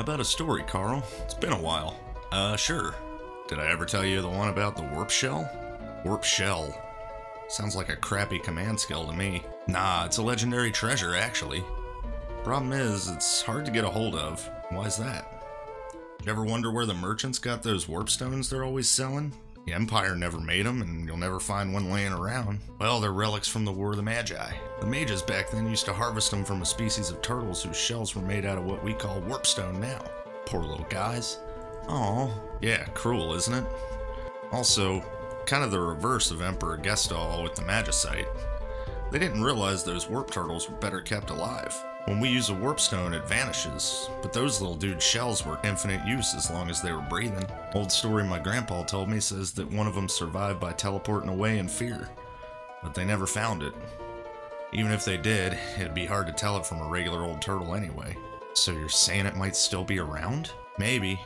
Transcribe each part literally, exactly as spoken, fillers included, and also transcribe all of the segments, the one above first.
How about a story, Carl? It's been a while. Uh, sure. Did I ever tell you the one about the warp shell? Warp shell. Sounds like a crappy command skill to me. Nah, it's a legendary treasure, actually. Problem is, it's hard to get a hold of. Why's that? You ever wonder where the merchants got those warp stones they're always selling? The Empire never made them, and you'll never find one laying around. Well, they're relics from the War of the Magi. The mages back then used to harvest them from a species of turtles whose shells were made out of what we call warp stone now. Poor little guys. Aw. Yeah, cruel, isn't it? Also, kind of the reverse of Emperor Gestal with the Magicite. They didn't realize those warp turtles were better kept alive. When we use a warp stone, it vanishes, but those little dude shells were infinite use as long as they were breathing. Old story my grandpa told me says that one of them survived by teleporting away in fear, but they never found it. Even if they did, it'd be hard to tell it from a regular old turtle anyway. So you're saying it might still be around? Maybe,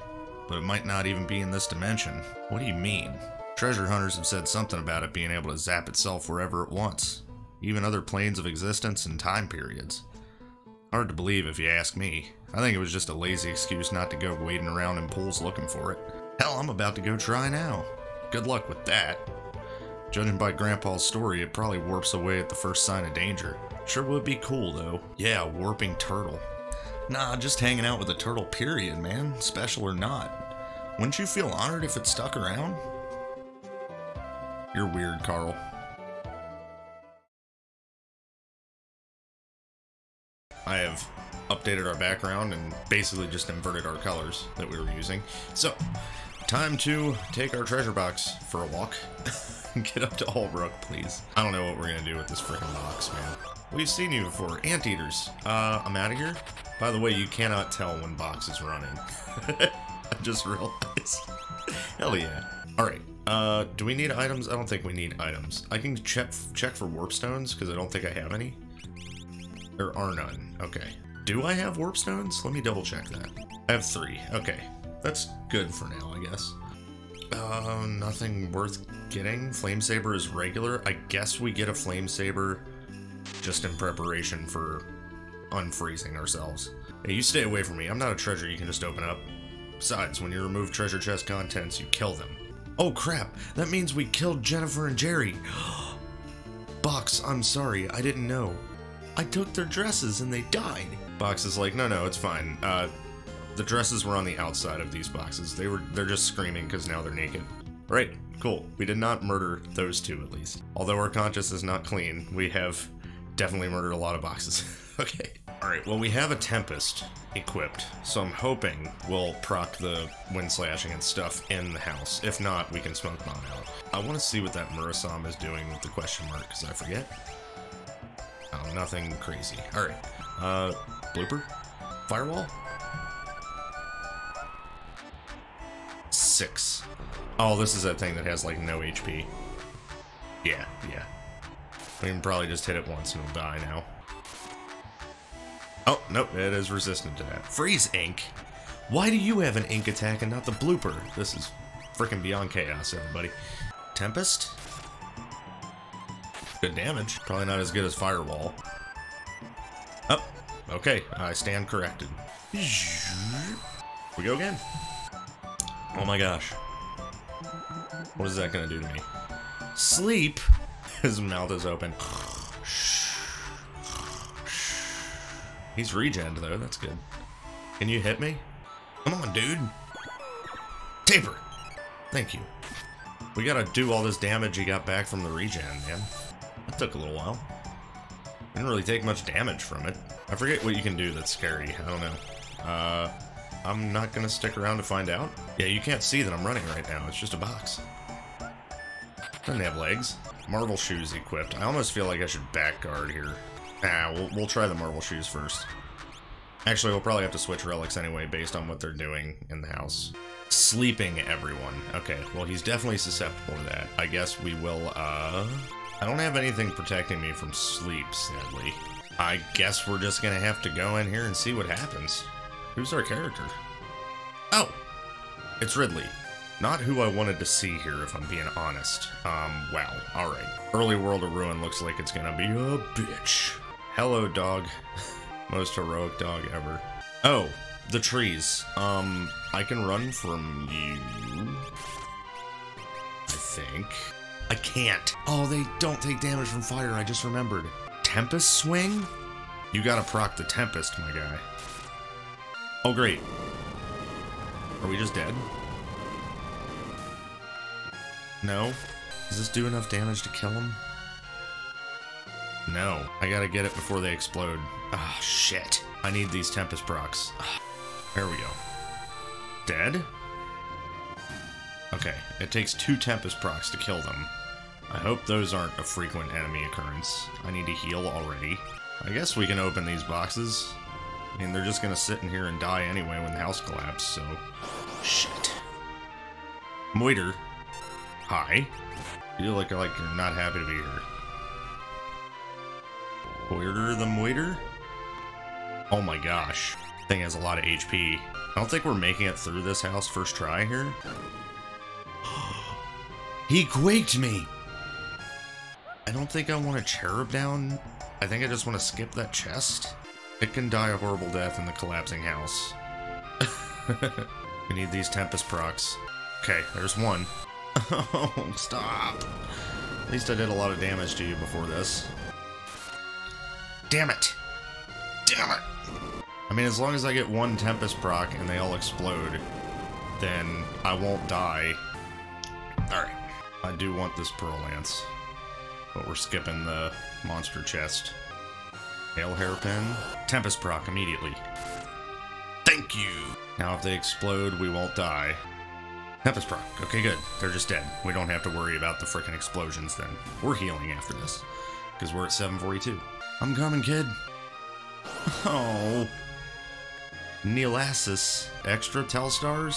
but it might not even be in this dimension. What do you mean? Treasure hunters have said something about it being able to zap itself wherever it wants, even other planes of existence and time periods. Hard to believe if you ask me. I think it was just a lazy excuse not to go wading around in pools looking for it. Hell, I'm about to go try now. Good luck with that. Judging by Grandpa's story, it probably warps away at the first sign of danger. Sure would be cool though. Yeah, a warping turtle. Nah, just hanging out with a turtle period, man. Special or not. Wouldn't you feel honored if it stuck around? You're weird, Carl. I have updated our background and basically just inverted our colors that we were using. So, time to take our treasure box for a walk. Get up to Albrook, please. I don't know what we're going to do with this freaking box, man. We've seen you before. Anteaters. Uh, I'm out of here. By the way, you cannot tell when box is running. I just realized. Hell yeah. Alright. Uh, do we need items? I don't think we need items. I can check check for warp stones because I don't think I have any. There are none. Okay. Do I have warp stones? Let me double check that. I have three. Okay. That's good for now, I guess. Uh, nothing worth getting. Flame saber is regular. I guess we get a flame saber just in preparation for unfreezing ourselves. Hey, you stay away from me. I'm not a treasure you can just open up. Besides, when you remove treasure chest contents, you kill them. Oh crap, that means we killed Jennifer and Jerry. Box, I'm sorry, I didn't know. I took their dresses and they died. Box is like, no, no, it's fine. Uh, the dresses were on the outside of these boxes. They were, they're just screaming because now they're naked. Right, cool. We did not murder those two at least. Although our conscience is not clean, we have definitely murdered a lot of boxes. Okay. All right, well, we have a Tempest equipped, so I'm hoping we'll proc the wind slashing and stuff in the house. If not, we can smoke bomb out. I want to see what that Murasam is doing with the question mark, because I forget. Oh, nothing crazy. All right. Uh, blooper? Firewall? Six. Oh, this is that thing that has, like, no H P. Yeah, yeah. We can probably just hit it once and it'll die now. Oh, nope, it is resistant to that. Freeze, Ink! Why do you have an Ink attack and not the blooper? This is freaking beyond chaos, everybody. Tempest? Good damage. Probably not as good as Firewall. Oh, okay, I stand corrected. We go again. Oh my gosh. What is that gonna do to me? Sleep! His mouth is open. He's regen though, that's good. Can you hit me? Come on, dude. Taper! Thank you. We gotta do all this damage you got back from the regen, man. That took a little while. Didn't really take much damage from it. I forget what you can do that's scary, I don't know. Uh, I'm not gonna stick around to find out. Yeah, you can't see that I'm running right now, it's just a box. Doesn't have legs. Marble shoes equipped. I almost feel like I should back guard here. Nah, we'll, we'll try the marble shoes first. Actually, we'll probably have to switch relics anyway based on what they're doing in the house. Sleeping everyone. Okay, well, he's definitely susceptible to that. I guess we will, uh... I don't have anything protecting me from sleep, sadly. I guess we're just gonna have to go in here and see what happens. Who's our character? Oh! It's Ridley. Not who I wanted to see here, if I'm being honest. Um, wow. Alright. Early World of Ruin looks like it's gonna be a bitch. Hello, dog. Most heroic dog ever. Oh, the trees. Um, I can run from you. I think. I can't. Oh, they don't take damage from fire, I just remembered. Tempest swing? You gotta proc the Tempest, my guy. Oh, great. Are we just dead? No? Does this do enough damage to kill him? No. I gotta get it before they explode. Ah, shit. I need these Tempest procs. There we go. Dead? Okay. It takes two Tempest procs to kill them. I hope those aren't a frequent enemy occurrence. I need to heal already. I guess we can open these boxes. I mean, they're just gonna sit in here and die anyway when the house collapses, so... Shit. Moiter. Hi. You look like you're not happy to be here. Moiter the Moiter? Oh my gosh. Thing has a lot of H P. I don't think we're making it through this house first try here. He quaked me! I don't think I want to cherub down. I think I just want to skip that chest. It can die a horrible death in the collapsing house. We need these Tempest procs. Okay, there's one. Oh, stop. At least I did a lot of damage to you before this. Damn it. Damn it. I mean, as long as I get one Tempest proc and they all explode, then I won't die. Alright. I do want this Pearl Lance. But we're skipping the monster chest. Hail Hairpin. Tempest proc immediately. Thank you! Now if they explode, we won't die. Tempest proc. Okay, good. They're just dead. We don't have to worry about the frickin' explosions then. We're healing after this. Because we're at seven forty-two. I'm coming, kid. Oh. Neelasis. Extra Telstars?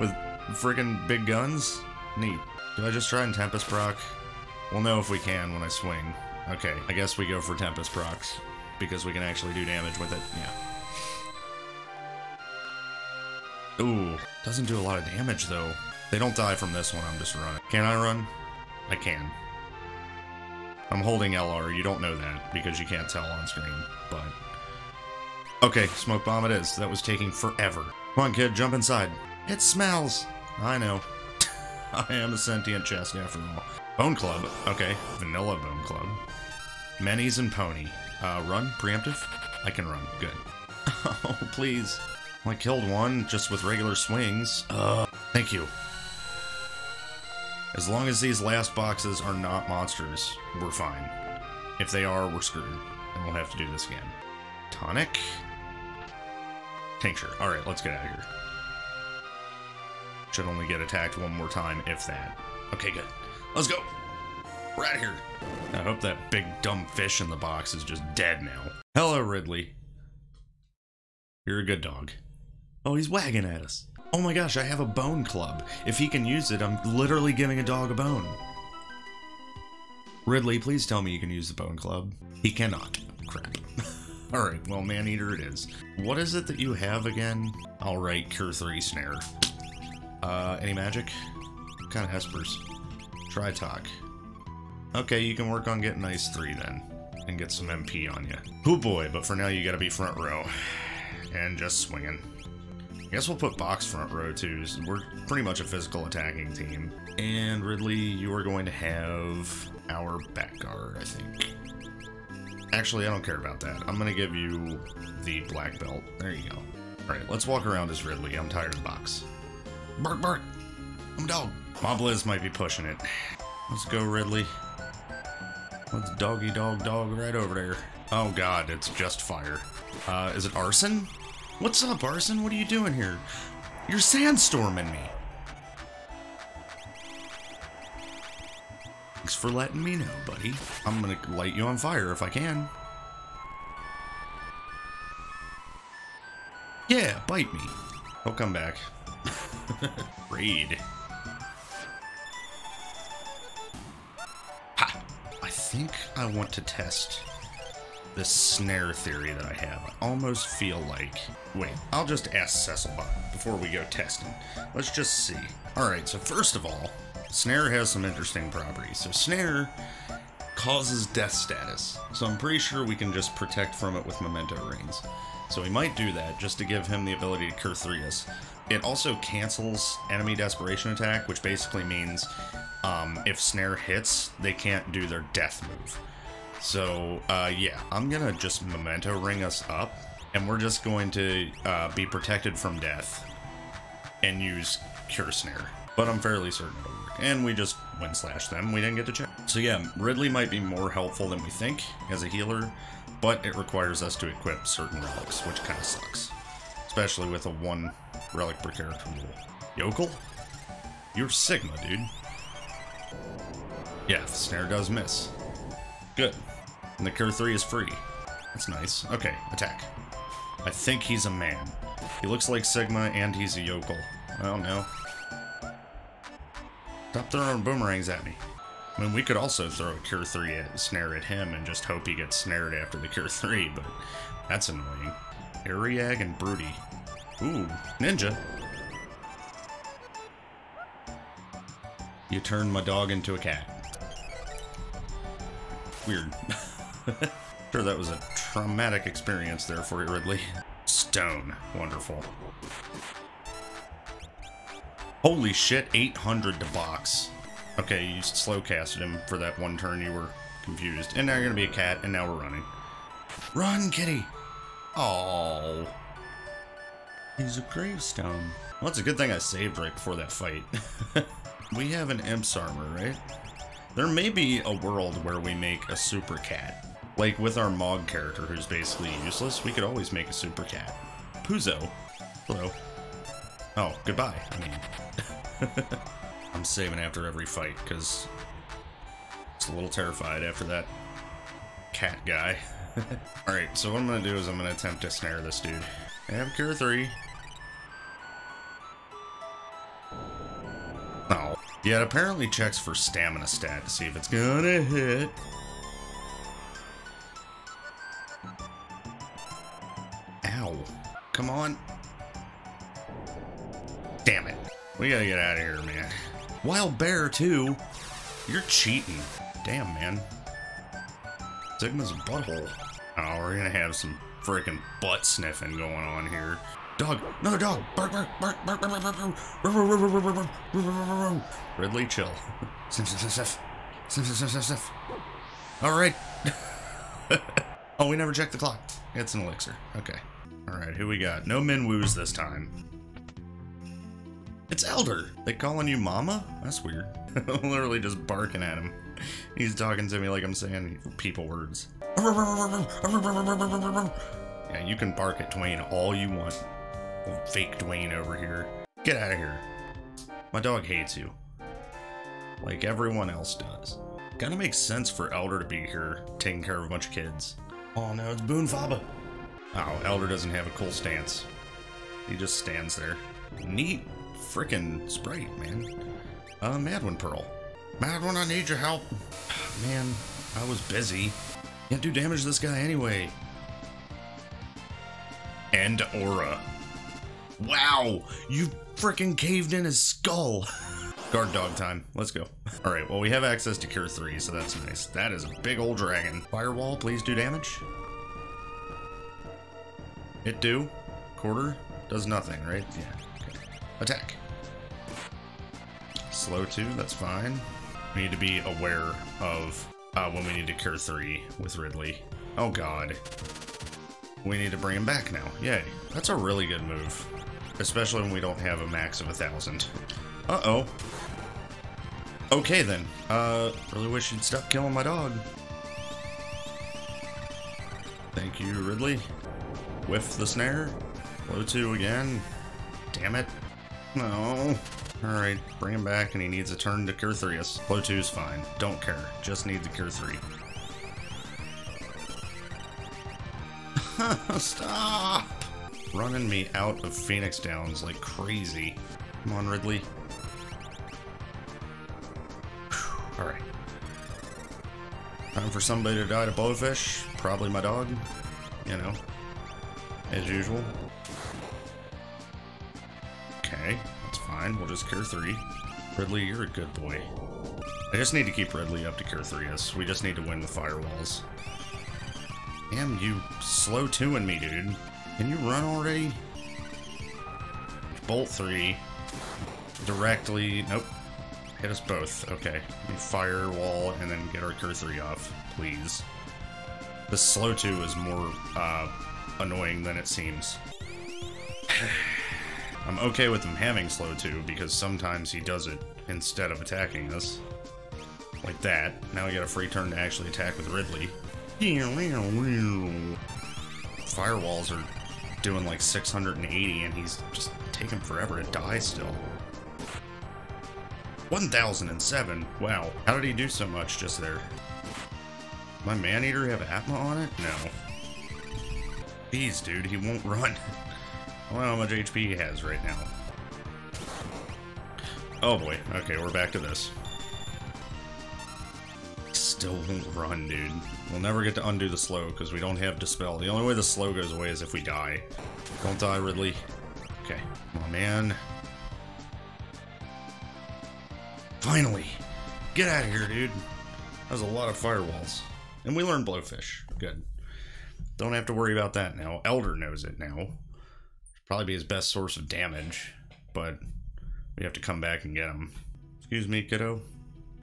With frickin' big guns? Neat. Do I just try and Tempest proc? We'll know if we can when I swing. Okay, I guess we go for Tempest procs, because we can actually do damage with it, yeah. Ooh, doesn't do a lot of damage, though. They don't die from this one, I'm just running. Can I run? I can. I'm holding L R, you don't know that, because you can't tell on screen, but... Okay, smoke bomb it is. That was taking forever. Come on, kid, jump inside. It smells! I know. I am a sentient chest, after all. Bone Club, okay. Vanilla Bone Club. Mennies and Pony. Uh, run? Preemptive? I can run. Good. Oh, please. Well, I killed one just with regular swings. Uh, thank you. As long as these last boxes are not monsters, we're fine. If they are, we're screwed. And we'll have to do this again. Tonic? Tincture. Alright, let's get out of here. Should only get attacked one more time, if that. Okay, good. Let's go! We're out of here! I hope that big dumb fish in the box is just dead now. Hello, Ridley. You're a good dog. Oh, he's wagging at us. Oh my gosh, I have a bone club. If he can use it, I'm literally giving a dog a bone. Ridley, please tell me you can use the bone club. He cannot. Crap. Alright, well, man-eater it is. What is it that you have again? Alright, Cure three Snare. Uh, any magic? What kind of espers? Try talk. Okay, you can work on getting ice three then, and get some M P on you. Oh boy, but for now you gotta be front row, and just swinging. I guess we'll put Box front row too, so we're pretty much a physical attacking team. And Ridley, you are going to have our back guard, I think. Actually, I don't care about that. I'm gonna give you the black belt. There you go. Alright, let's walk around as Ridley. I'm tired of Box. Bark, bark! I'm a dog! My Blizz might be pushing it. Let's go, Ridley. Let's doggy dog dog right over there. Oh god, it's just fire. Uh, is it Arson? What's up, Arson? What are you doing here? You're sandstorming me. Thanks for letting me know, buddy. I'm gonna light you on fire if I can. Yeah, bite me. I'll come back. Raid. I think I want to test this snare theory that I have. I almost feel like... Wait, I'll just ask Cecilbot before we go testing. Let's just see. Alright, so first of all, snare has some interesting properties. So snare causes death status. So I'm pretty sure we can just protect from it with memento rings. So we might do that just to give him the ability to curse three us. It also cancels enemy desperation attack, which basically means um, if snare hits, they can't do their death move. So uh, yeah, I'm gonna just memento ring us up, and we're just going to uh, be protected from death and use cure snare. But I'm fairly certain it'll work. And we just win slash them. We didn't get to check. So yeah, Ridley might be more helpful than we think as a healer, but it requires us to equip certain relics, which kind of sucks. Especially with a one relic per character rule. Yokel? You're Sigma, dude. Yeah, the snare does miss. Good. And the cure three is free. That's nice. Okay, attack. I think he's a man. He looks like Sigma and he's a yokel. I don't know. Stop throwing boomerangs at me. I mean, we could also throw a cure three at, snare at him and just hope he gets snared after the cure three, but that's annoying. Ariag and Broody. Ooh, ninja. You turned my dog into a cat. Weird. Sure, that was a traumatic experience there for you, Ridley. Stone. Wonderful. Holy shit, eight hundred to box. Okay, you slow casted him for that one turn you were confused. And now you're gonna be a cat, and now we're running. Run, kitty! Oh, he's a gravestone. Well, it's a good thing I saved right before that fight. We have an Imp's Armor, right? There may be a world where we make a super cat. Like with our Mog character, who's basically useless, we could always make a super cat. Puzo. Hello. Oh, goodbye. I mean, I'm saving after every fight, because it's a little terrified after that cat guy. Alright, so what I'm going to do is I'm going to attempt to snare this dude. I have cure three. Oh. Yeah, it apparently checks for stamina stat to see if it's going to hit. Ow. Come on. Damn it. We got to get out of here, man. Wild bear, too. You're cheating. Damn, man. Sigma's butthole. Oh, we're gonna have some freaking butt sniffing going on here. Dog, another dog. Bark, bark, bark, bark, bark, bark, bark. Ridley, chill. Sniff, sniff, sniff, sniff, sniff, sniff, sniff. All right. Oh, we never checked the clock. It's an elixir. Okay. All right, who we got? No Minwoos this time. It's Elder. They calling you Mama? That's weird. I'm literally just barking at him. He's talking to me like I'm saying people words. Yeah, you can bark at Dwayne all you want. Old fake Dwayne over here. Get out of here. My dog hates you. Like everyone else does. Kinda makes sense for Elder to be here, taking care of a bunch of kids. Oh no, it's Boonfaba. Oh, Elder doesn't have a cool stance. He just stands there. Neat frickin' sprite, man. Uh, Madwin Pearl. Mad when I need your help. Man, I was busy. Can't do damage to this guy anyway. And aura. Wow, you freaking caved in his skull. Guard dog time. Let's go. All right, well, we have access to cure three, so that's nice. That is a big old dragon. Firewall, please do damage. It do. Quarter does nothing, right? Yeah. Okay. Attack. Slow two, that's fine. We need to be aware of uh, when we need to cure three with Ridley. Oh god. We need to bring him back now. Yay. That's a really good move. Especially when we don't have a max of a thousand. Uh-oh. Okay then. Uh, really wish you'd stop killing my dog. Thank you, Ridley. Whiff the snare. Low two again. Damn it. No. Alright, bring him back, and he needs a turn to cure three us. Blow two is fine. Don't care. Just need the cure three. Stop! Running me out of Phoenix Downs like crazy. Come on, Ridley. Alright. Time for somebody to die to Blowfish. Probably my dog. You know. As usual. Okay. Fine, we'll just cure three. Ridley, you're a good boy. I just need to keep Ridley up to cure three us. We just need to win the firewalls. Damn, you slow two-ing me, dude. Can you run already? Bolt three. Directly. Nope. Hit us both. Okay. Firewall and then get our Cur three off, please. The slow two is more uh, annoying than it seems. I'm okay with him having slow two because sometimes he does it instead of attacking us. Like that. Now we got a free turn to actually attack with Ridley. Firewalls are doing like six hundred eighty and he's just taking forever to die still. one thousand seven? Wow. How did he do so much just there? Does my Maneater have Atma on it? No. Jeez, dude, he won't run. I don't know how much H P he has right now. Oh boy. Okay, we're back to this. Still won't run, dude. We'll never get to undo the slow because we don't have Dispel. The only way the slow goes away is if we die. Don't die, Ridley. Okay. Come on, man. Finally! Get out of here, dude. That was a lot of firewalls. And we learned Blowfish. Good. Don't have to worry about that now. Elder knows it now. Should probably be his best source of damage, but we have to come back and get him. Excuse me, kiddo. What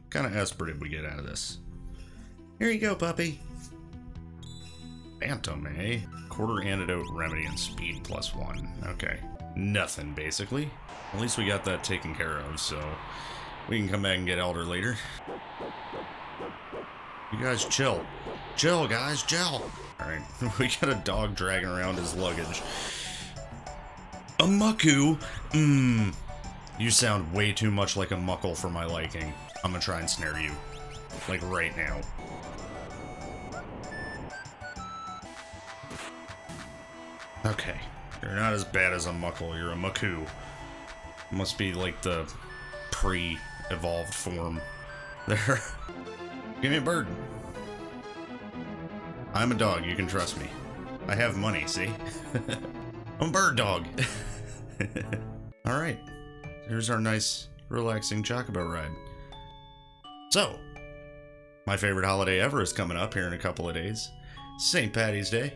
kind of esper did we get out of this? Here you go, puppy. Phantom, eh? Quarter antidote, remedy, and speed plus one. Okay. Nothing, basically. At least we got that taken care of, so we can come back and get Elder later. You guys chill. Chill, guys, chill. Alright, we got a dog dragging around his luggage. A Mukku? Mmm. You sound way too much like a Muckle for my liking. I'm gonna try and snare you. Like, right now. Okay. You're not as bad as a Muckle, you're a Mukku. Must be like the pre-evolved form there. Give me a bird. I'm a dog, you can trust me. I have money, see? I'm a bird dog. Alright. Here's our nice, relaxing Chocobo ride. So, my favorite holiday ever is coming up here in a couple of days. Saint Patty's Day.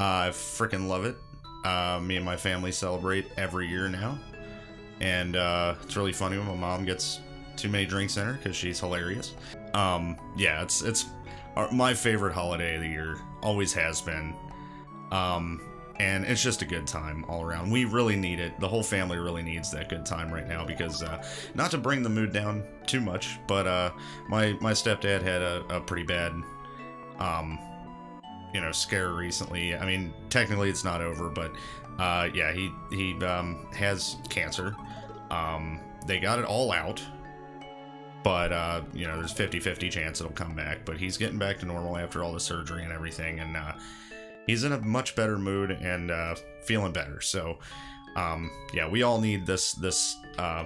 Uh, I frickin' love it. Uh, me and my family celebrate every year now. And uh, it's really funny when my mom gets too many drinks in her because she's hilarious. Um, yeah, it's it's our, my favorite holiday of the year. Always has been. Um, and it's just a good time all around. We really need it. The whole family really needs that good time right now because, uh, not to bring the mood down too much, but, uh, my, my stepdad had a, a pretty bad, um, you know, scare recently. I mean, technically it's not over, but, uh, yeah, he, he, um, has cancer. Um, they got it all out, but, uh, you know, there's fifty fifty chance it'll come back, but he's getting back to normal after all the surgery and everything, and, uh, he's in a much better mood and uh, feeling better. So, um, yeah, we all need this this uh,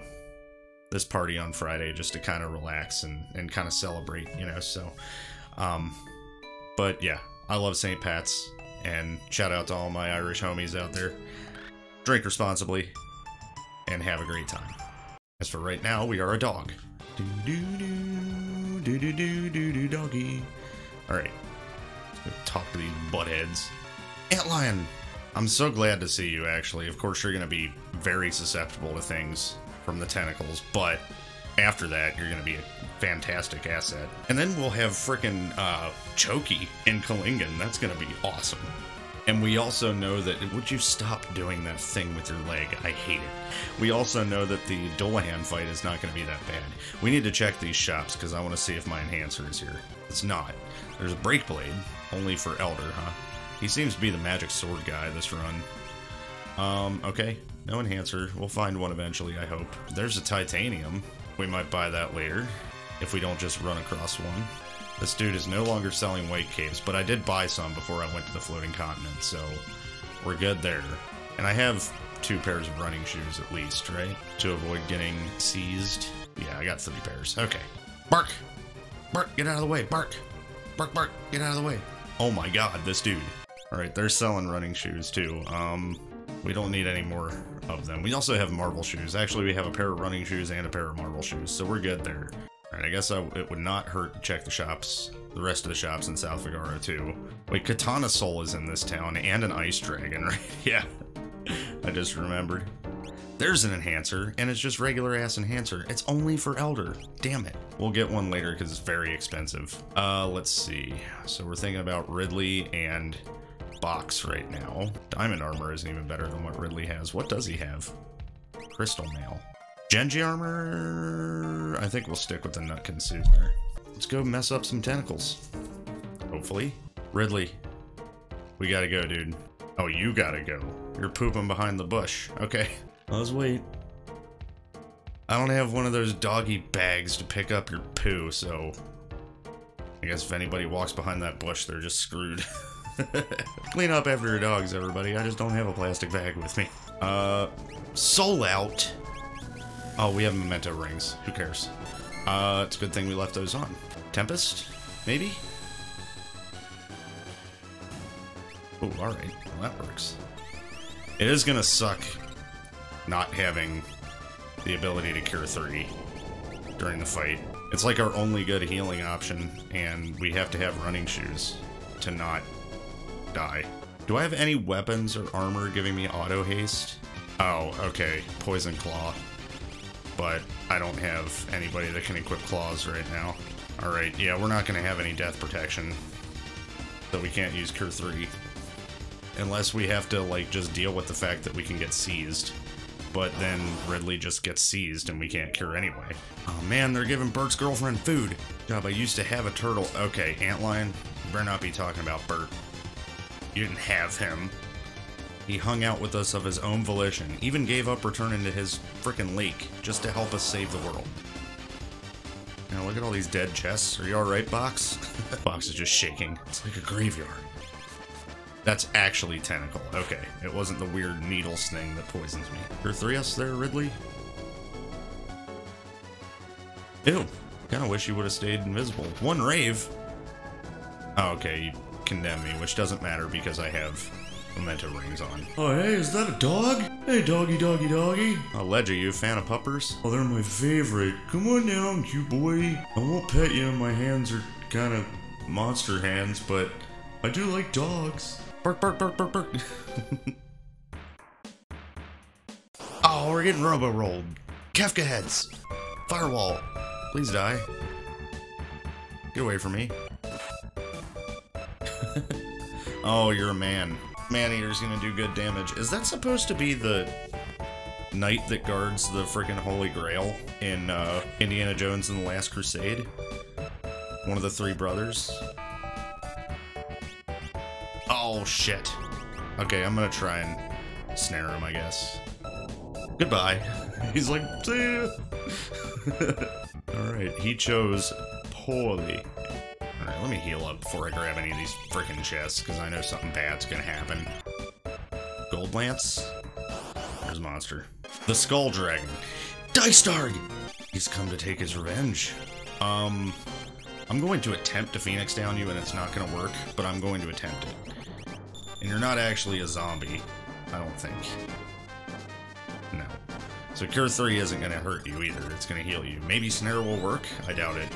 this party on Friday just to kind of relax and, and kind of celebrate, you know. So, um, but yeah, I love Saint Pat's, and shout out to all my Irish homies out there. Drink responsibly, and have a great time. As for right now, we are a dog. Do do do do do do do do doggy. All right. Talk to these buttheads. Antlion! I'm so glad to see you, actually. Of course, you're going to be very susceptible to things from the tentacles, but after that, you're going to be a fantastic asset. And then we'll have frickin' uh, Chokey in Kalingan. That's going to be awesome. And we also know that... Would you stop doing that thing with your leg? I hate it. We also know that the Dullahan fight is not going to be that bad. We need to check these shops, because I want to see if my Enhancer is here. It's not. There's a break blade. Only for Elder, huh? He seems to be the magic sword guy this run. Um, okay. No Enhancer. We'll find one eventually, I hope. There's a titanium. We might buy that later, if we don't just run across one. This dude is no longer selling white capes, but I did buy some before I went to the floating continent, so we're good there. And I have two pairs of running shoes at least, right? To avoid getting seized. Yeah, I got three pairs. Okay. Bark! Bark! Get out of the way! Bark! Bark! Bark! Get out of the way! Oh my god, this dude. Alright, they're selling running shoes too. Um, we don't need any more of them. We also have marble shoes. Actually, we have a pair of running shoes and a pair of marble shoes, so we're good there. Alright, I guess I, it would not hurt to check the shops, the rest of the shops in South Vigaro too. Wait, Katana Soul is in this town, and an Ice Dragon, right? Yeah, I just remembered. There's an Enhancer, and it's just regular-ass Enhancer. It's only for Elder. Damn it. We'll get one later because it's very expensive. Uh, let's see. So we're thinking about Ridley and Box right now. Diamond Armor isn't even better than what Ridley has. What does he have? Crystal Mail. Genji Armor? I think we'll stick with the Nutkin suit there. Let's go mess up some tentacles. Hopefully. Ridley, we gotta go, dude. Oh, you gotta go. You're pooping behind the bush. Okay. Let's wait. I don't have one of those doggy bags to pick up your poo, so I guess if anybody walks behind that bush, they're just screwed. Clean up after your dogs, everybody. I just don't have a plastic bag with me. Uh, soul out. Oh, we have memento rings. Who cares? Uh, it's a good thing we left those on. Tempest? Maybe? Oh, alright. Well, that works. It is gonna suck not having the ability to cure three during the fight. It's like our only good healing option, and we have to have running shoes to not die. Do I have any weapons or armor giving me auto haste? Oh, okay, poison claw. But I don't have anybody that can equip claws right now. Alright, yeah, we're not gonna have any death protection, so we can't use cure three. Unless we have to, like, just deal with the fact that we can get seized. But then Ridley just gets seized and we can't cure anyway. Oh man, they're giving Bert's girlfriend food. God, I used to have a turtle. Okay, Antlion, you better not be talking about Bert. You didn't have him. He hung out with us of his own volition, even gave up returning to his frickin' lake just to help us save the world. Now look at all these dead chests. Are you alright, Box? Box is just shaking. It's like a graveyard. That's actually Tentacle. Okay, it wasn't the weird needles thing that poisons me. You're three S there, Ridley? Ew. Kinda wish you would've stayed invisible. One rave! Oh, okay, you condemn me, which doesn't matter because I have memento rings on. Oh, hey, is that a dog? Hey, doggy, doggy, doggy. Oh, Leggy, you a fan of puppers? Oh, they're my favorite. Come on down, cute boy. I won't pet you, my hands are kinda monster hands, but I do like dogs. Bark, bark, bark, bark, bark. Oh, we're getting robo-rolled. Kefka heads. Firewall. Please die. Get away from me. Oh, you're a man. Man-eater's gonna do good damage. Is that supposed to be the knight that guards the frickin' Holy Grail in uh, Indiana Jones and the Last Crusade? One of the three brothers? Oh, shit. Okay, I'm gonna try and snare him, I guess. Goodbye. He's like, see ya. Alright, he chose poorly. Alright, let me heal up before I grab any of these frickin' chests, because I know something bad's gonna happen. Gold Lance? There's a monster. The Skull Dragon. Dystarg! He's come to take his revenge. Um, I'm going to attempt to Phoenix down you, and it's not gonna work, but I'm going to attempt it. And you're not actually a zombie, I don't think. No. So Cure three isn't going to hurt you either, it's going to heal you. Maybe Snare will work? I doubt it.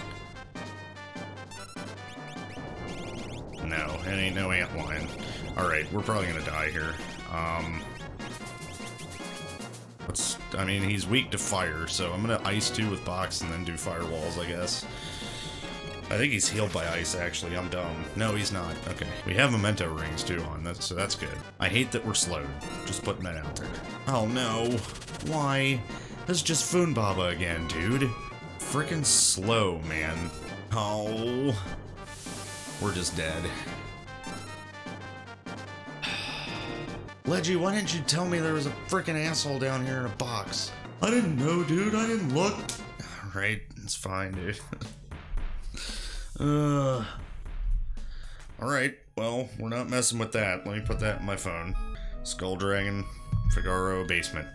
No, it ain't no Antlion. Alright, we're probably going to die here. Um, what's, I mean, he's weak to fire, so I'm going to Ice two with Box and then do Firewalls, I guess. I think he's healed by ice, actually. I'm dumb. No, he's not. Okay. We have memento rings, too, on that, so that's good. I hate that we're slowed. Just putting that out there. Oh, no. Why? That's just Boonfaba again, dude. Frickin' slow, man. Oh. We're just dead. Leggy, why didn't you tell me there was a frickin' asshole down here in a box? I didn't know, dude. I didn't look. Alright. It's fine, dude. Uh, Alright, well, we're not messing with that. Let me put that in my phone. Skull Dragon, Figaro basement.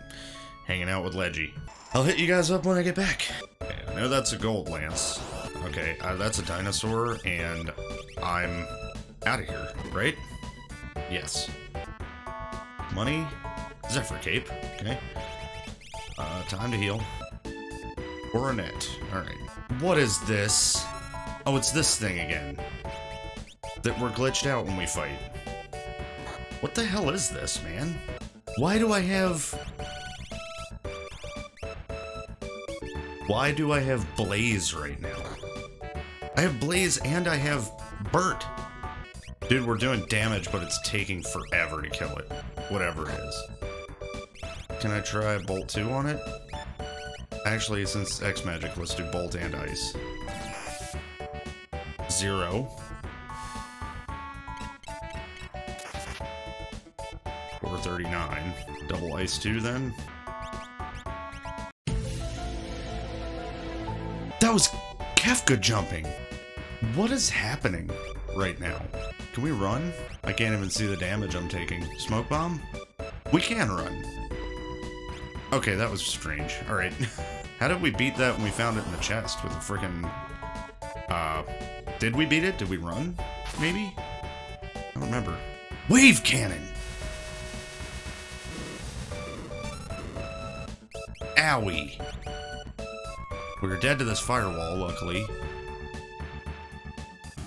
Hanging out with Leggy. I'll hit you guys up when I get back. Okay, I know that's a gold lance. Okay, uh, that's a dinosaur, and I'm out of here, right? Yes. Money, Zephyr Cape, okay. Uh, time to heal. Coronet. Alright. What is this? Oh, it's this thing again. That we're glitched out when we fight. What the hell is this, man? Why do I have... Why do I have Blaze right now? I have Blaze and I have Bert. Dude, we're doing damage, but it's taking forever to kill it. Whatever it is. Can I try Bolt two on it? Actually, since X-Magic, let's do Bolt and Ice. Zero. four thirty-nine. Double Ice two, then. That was Kefka jumping! What is happening right now? Can we run? I can't even see the damage I'm taking. Smoke bomb? We can run. Okay, that was strange. Alright. How did we beat that when we found it in the chest with a freaking... Uh... Did we beat it? Did we run? Maybe? I don't remember. Wave cannon! Owie! We were dead to this firewall, luckily.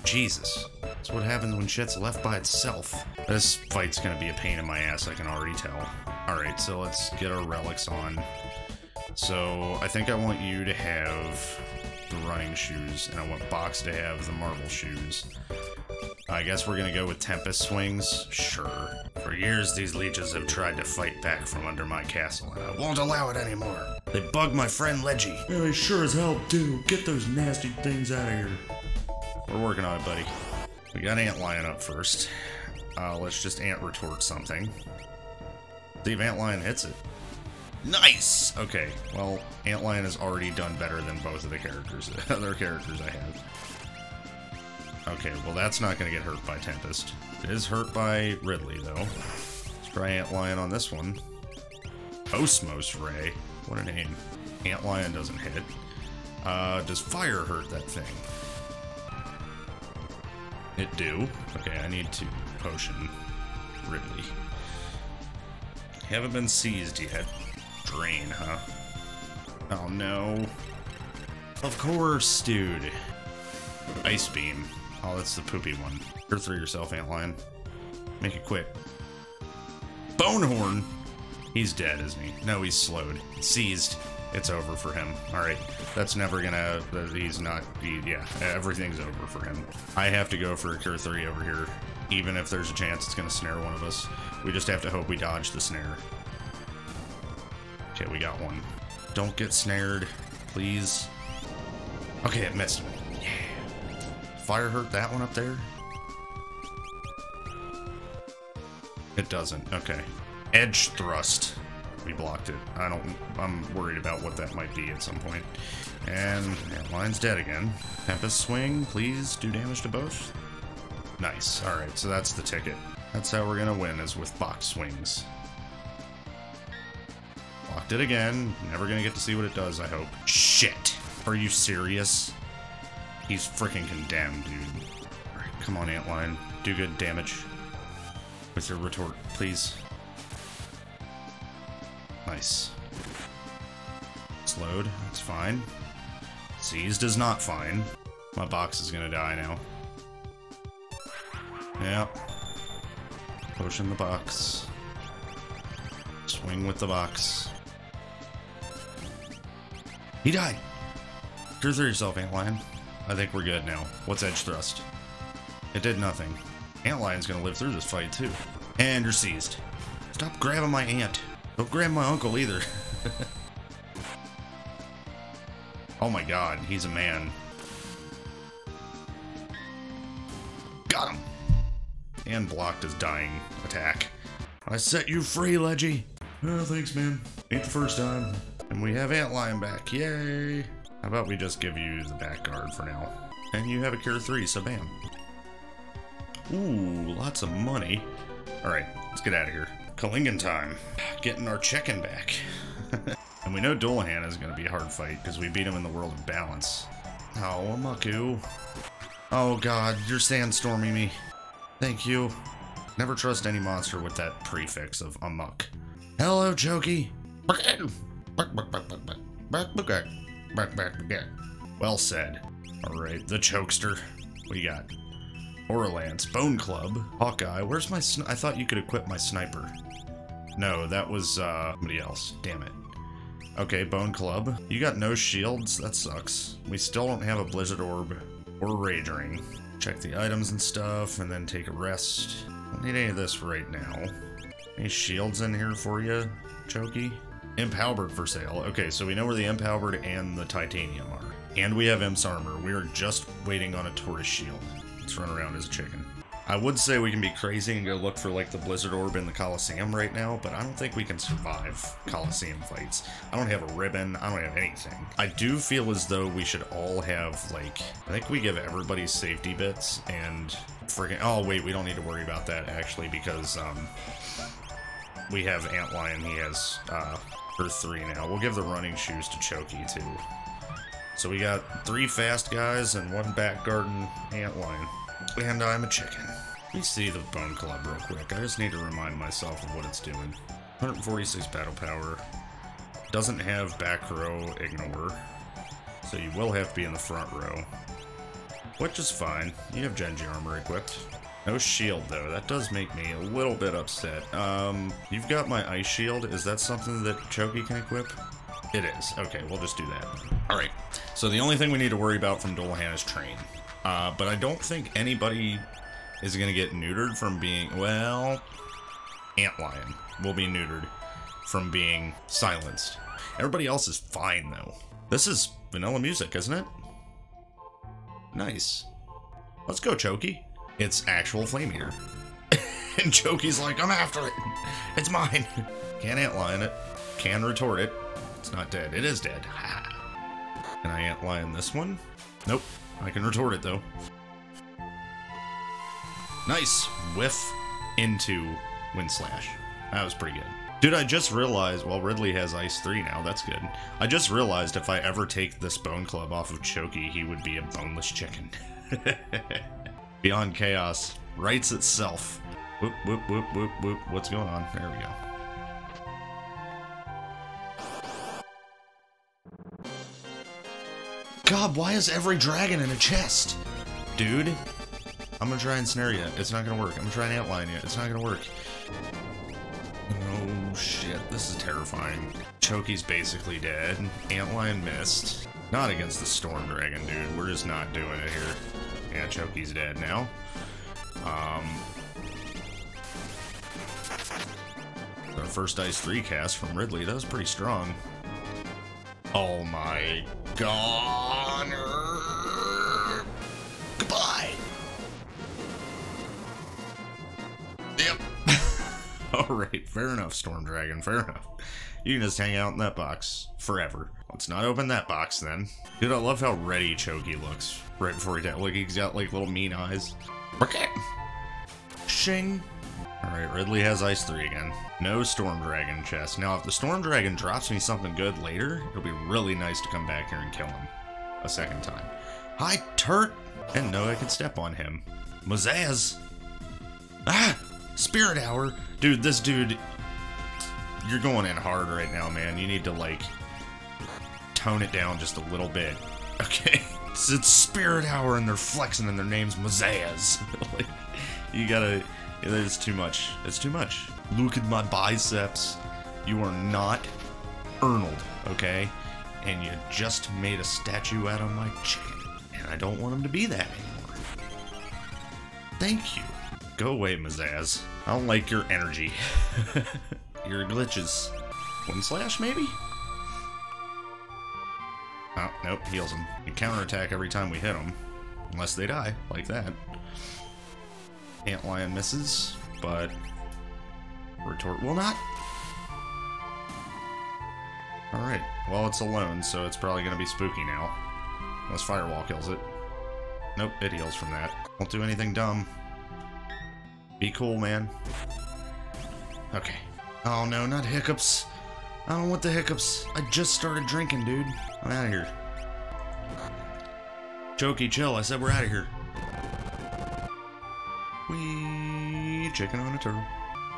Jesus. That's what happens when shit's left by itself. This fight's gonna be a pain in my ass, I can already tell. Alright, so let's get our relics on. So, I think I want you to have the running shoes, and I want Box to have the marble shoes. I guess we're gonna go with Tempest swings? Sure. For years, these leeches have tried to fight back from under my castle, and I won't allow it anymore. They bugged my friend Leggy. Yeah, they sure as hell do. Get those nasty things out of here. We're working on it, buddy. We got Antlion up first. Uh, let's just ant retort something. See if Antlion hits it. Nice! Okay, well, Antlion has already done better than both of the characters, other characters I have. Okay, well that's not going to get hurt by Tempest. It is hurt by Ridley, though. Let's try Antlion on this one. Osmos Ray. What a name. Antlion doesn't hit. Uh, does fire hurt that thing? It do. Okay, I need to potion Ridley. Haven't been seized yet. Drain, huh? Oh no. Of course, dude. Ice beam. Oh, that's the poopy one. You're through yourself, Antlion. Make it quick. Bonehorn! He's dead, isn't he? No, he's slowed. Seized. It's over for him. Alright. That's never gonna... He's not... He, yeah. Everything's over for him. I have to go for a cure three over here. Even if there's a chance it's gonna snare one of us. We just have to hope we dodge the snare. Okay, we got one. Don't get snared. Please. Okay, it missed me. Yeah. Fire hurt that one up there? It doesn't. Okay. Edge thrust. We blocked it. I don't... I'm worried about what that might be at some point. And that line's dead again. Tempest swing, please do damage to both. Nice. Alright, so that's the ticket. That's how we're gonna win, is with box swings. Blocked it again. Never gonna get to see what it does, I hope. Shit! Are you serious? He's freaking condemned, dude. Alright, come on, Antlion. Do good damage. With your retort, please. Nice. Slowed. That's fine. Seized is not fine. My box is gonna die now. Yep. Potion the box. Swing with the box. He died! Cure through yourself, Antlion. I think we're good now. What's Edge Thrust? It did nothing. Antlion's gonna live through this fight, too. And you're seized. Stop grabbing my aunt. Don't grab my uncle either. Oh my god, he's a man. Got him! And blocked his dying attack. I set you free, Leggy! Oh, thanks, man. Ain't the first time. And we have Antlion back, yay! How about we just give you the back guard for now? And you have a cure three, so bam. Ooh, lots of money. Alright, let's get out of here. Kalingan time. Getting our check-in back. And we know Dullahan is going to be a hard fight, because we beat him in the World of Balance. Oh, Mukku. Oh god, you're sandstorming me. Thank you. Never trust any monster with that prefix of amok. Hello, Chokey. Well said. Alright, the Chokester. What do you got? Orlance, Bone Club, Hawkeye. Where's my sn I thought you could equip my sniper. No, that was uh, somebody else. Damn it. Okay, Bone Club. You got no shields? That sucks. We still don't have a Blizzard Orb or Rage Ring. Check the items and stuff, and then take a rest. Don't need any of this right now. Any shields in here for you, Chokey? Imp Halberd for sale. Okay, so we know where the Imp Halberd and the Titanium are. And we have Imp's Armor. We are just waiting on a Taurus shield. Let's run around as a chicken. I would say we can be crazy and go look for, like, the Blizzard Orb in the Colosseum right now, but I don't think we can survive Colosseum fights. I don't have a ribbon. I don't have anything. I do feel as though we should all have, like... I think we give everybody safety bits and... Freaking... Oh, wait, we don't need to worry about that, actually, because, um... we have Antlion. He has, uh... Earth three now. We'll give the running shoes to Chokey, too. So we got three fast guys and one back garden Antlion. And I'm a chicken. Let me see the Bone Club real quick. I just need to remind myself of what it's doing. one forty-six battle power. Doesn't have back row ignore. So you will have to be in the front row. Which is fine. You have Genji armor equipped. No shield, though. That does make me a little bit upset. Um, you've got my ice shield. Is that something that Chokey can equip? It is. Okay, we'll just do that. Alright, so the only thing we need to worry about from Dullahan is train. Uh, but I don't think anybody is going to get neutered from being... Well, Antlion will be neutered from being silenced. Everybody else is fine, though. This is vanilla music, isn't it? Nice. Let's go, Chokey. It's actual Flame Eater. And Chokey's like, I'm after it. It's mine. Can't Antlion it. Can retort it. It's not dead. It is dead. Can I Antlion this one? Nope. I can retort it, though. Nice. Whiff into Wind Slash. That was pretty good. Dude, I just realized... Well, Ridley has Ice three now. That's good. I just realized if I ever take this Bone Club off of Chokey, he would be a boneless chicken. Beyond Chaos writes itself. Whoop, whoop, whoop, whoop, whoop. What's going on? There we go. God, why is every dragon in a chest? Dude, I'm gonna try and snare you. It's not gonna work. I'm gonna try and Antlion you. It's not gonna work. Oh, shit. This is terrifying. Chokey's basically dead. Antlion missed. Not against the Storm Dragon, dude. We're just not doing it here. Yeah, Chokey's dead now. Um... Our first Ice three cast from Ridley. That was pretty strong. Oh my god. Goodbye. Yep. Alright, fair enough, Storm Dragon, fair enough. You can just hang out in that box forever. Let's not open that box then. Dude, I love how ready Chokey looks right before he dies. Like, he's got like little mean eyes. Shing. Alright, Ridley has Ice three again. No Storm Dragon chest. Now, if the Storm Dragon drops me something good later, it'll be really nice to come back here and kill him a second time. Hi, Turt! Didn't know I could step on him. Mazaz! Ah! Spirit Hour! Dude, this dude... You're going in hard right now, man. You need to, like, tone it down just a little bit. Okay? It's, it's Spirit Hour and they're flexing and their name's Mazaz. Like, you gotta... It's too much. It's too much. Look at my biceps. You are not Arnold, okay? And you just made a statue out of my chicken. And I don't want him to be that anymore. Thank you. Go away, Mazaz. I don't like your energy. Your glitches. Wind Slash, maybe? Oh, nope. Heals him. You counterattack every time we hit him. Unless they die, like that. Antlion misses, but retort will not. Alright, well, it's alone, so it's probably going to be spooky now. Unless Firewall kills it. Nope, it heals from that. Won't do anything dumb. Be cool, man. Okay. Oh no, not hiccups. I don't want the hiccups. I just started drinking, dude. I'm out of here. Chokey, chill. I said we're out of here. Wee, chicken on a turtle.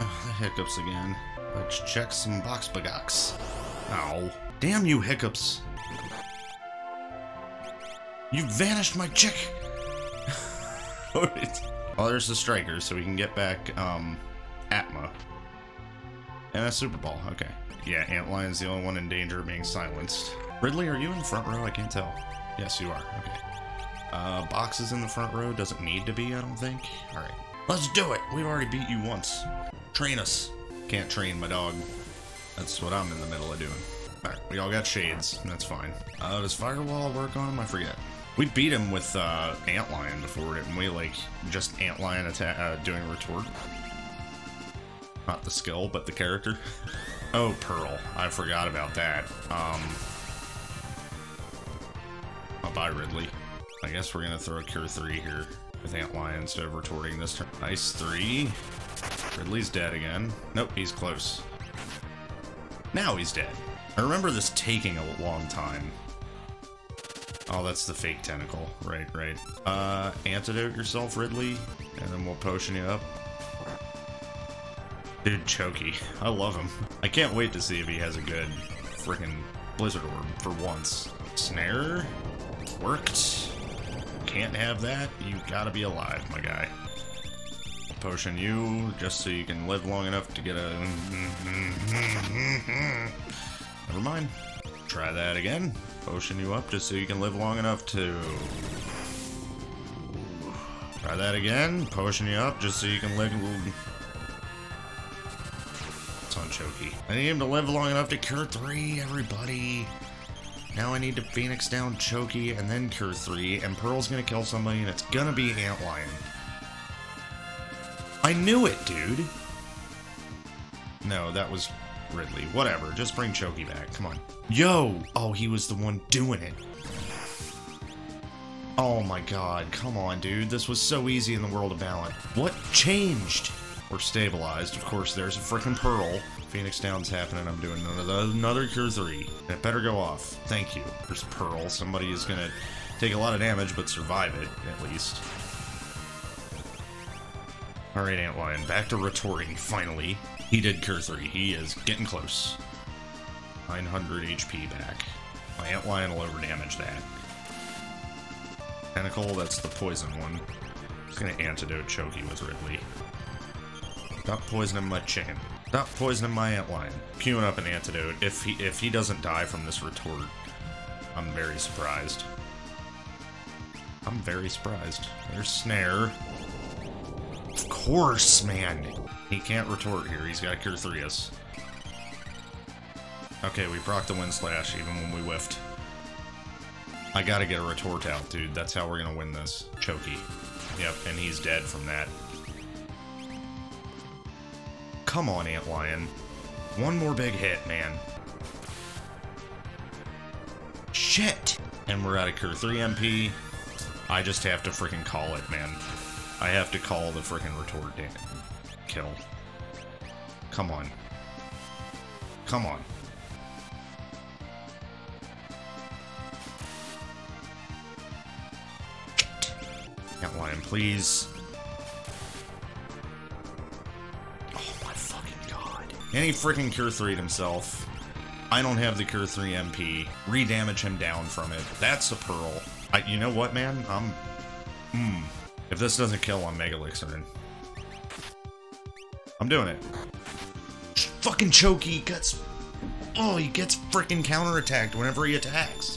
Oh, the hiccups again. Let's check some box bagox. Ow. Damn you, hiccups. You vanished my chick! Oh, there's the strikers, so we can get back um, Atma. And a Super Ball, okay. Yeah, Antlion's the only one in danger of being silenced. Ridley, are you in the front row? I can't tell. Yes, you are, okay. Uh, Box is in the front row, doesn't need to be, I don't think. Alright, let's do it! We've already beat you once. Train us! Can't train my dog. That's what I'm in the middle of doing. Alright, we all got shades, that's fine. Uh, does Firewall work on him? I forget. We beat him with uh, Antlion before, didn't we? Like, just Antlion attack, uh, doing retort. Not the skill, but the character. Oh, Pearl. I forgot about that. Um, I'll buy Ridley. I guess we're gonna throw a Cure three here with Antlion instead of retorting this turn. Ice three. Ridley's dead again. Nope, he's close. Now he's dead. I remember this taking a long time. Oh, that's the fake tentacle. Right, right. Uh, antidote yourself, Ridley, and then we'll potion you up. Dude, Chokey. I love him. I can't wait to see if he has a good freaking Blizzard Orb for once. Snare? Worked. Can't have that. You gotta be alive, my guy. I'll potion you just so you can live long enough to get a... Never mind. Try that again. Potion you up just so you can live long enough to... Try that again. Potion you up just so you can live... It's on Chokey. I need him to live long enough to Cure three, everybody. Now I need to Phoenix down Chokey and then Cure three, and Pearl's gonna kill somebody, and it's gonna be Antlion. I knew it, dude! No, that was Ridley. Whatever, just bring Chokey back, come on. Yo! Oh, he was the one doing it. Oh my god, come on, dude. This was so easy in the world of Valorant. What changed? We're stabilized. Of course, there's a frickin' Pearl. Phoenix Down's happening. I'm doing another, another Cure three. It better go off. Thank you. There's Pearl. Somebody is gonna take a lot of damage, but survive it, at least. Alright, Antlion. Back to retorting, finally. He did Cure three. He is getting close. nine hundred H P back. My Antlion will overdamage that. Tentacle, that's the poison one. I'm just gonna antidote Chokey with Ridley. Stop poisoning my chicken. Stop poisoning my Antlion. Queuing up an antidote. If he if he doesn't die from this retort, I'm very surprised. I'm very surprised. There's Snare. Of course, man. He can't retort here. He's got to Cure three us. Okay, we procced the Wind Slash even when we whiffed. I gotta get a retort out, dude. That's how we're gonna win this. Chokey. Yep, and he's dead from that. Come on, Antlion. One more big hit, man. Shit! And we're out of Cure three M P. I just have to freaking call it, man. I have to call the freaking retort damage. Kill. Come on. Come on. Antlion, please. And he freaking Cure three'd himself. I don't have the Cure three M P. Redamage him down from it. That's a Pearl. I, you know what, man? I'm... Mm. If this doesn't kill, I'm Mega Elixirin. I'm doing it. Fucking Chokey gets... Oh, he gets freaking counterattacked whenever he attacks.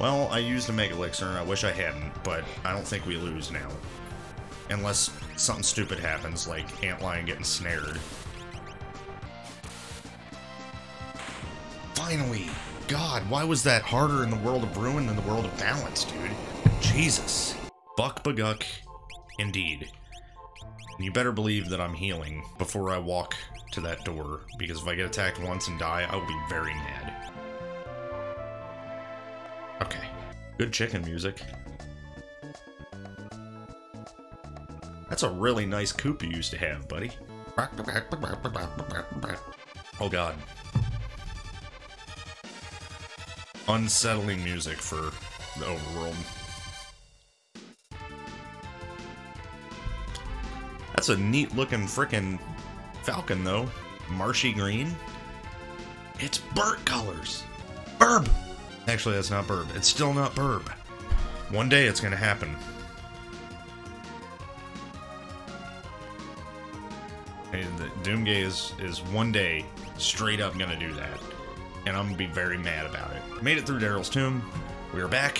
Well, I used a Mega Elixirin. I wish I hadn't, but I don't think we lose now. Unless something stupid happens, like Antlion getting snared. Finally! God, why was that harder in the World of Ruin than the World of Balance, dude? Jesus. Buck Baguck, indeed. And you better believe that I'm healing before I walk to that door, because if I get attacked once and die, I will be very mad. Okay. Good chicken music. That's a really nice coop you used to have, buddy. Oh god. Unsettling music for the overworld. That's a neat looking frickin' falcon though. Marshy green. It's burp colors. Burb! Actually, that's not burb. It's still not burb. One day it's gonna happen. And the Doomgay is, is one day straight up gonna do that. And I'm gonna be very mad about it. Made it through Daryl's Tomb. We are back.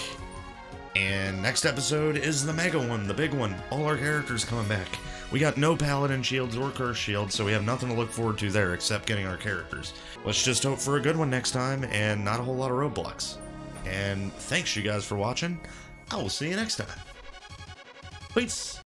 And next episode is the mega one, the big one. All our characters coming back. We got no Paladin shields or Curse shields, so we have nothing to look forward to there except getting our characters. Let's just hope for a good one next time and not a whole lot of roadblocks. And thanks you guys for watching. I will see you next time. Peace.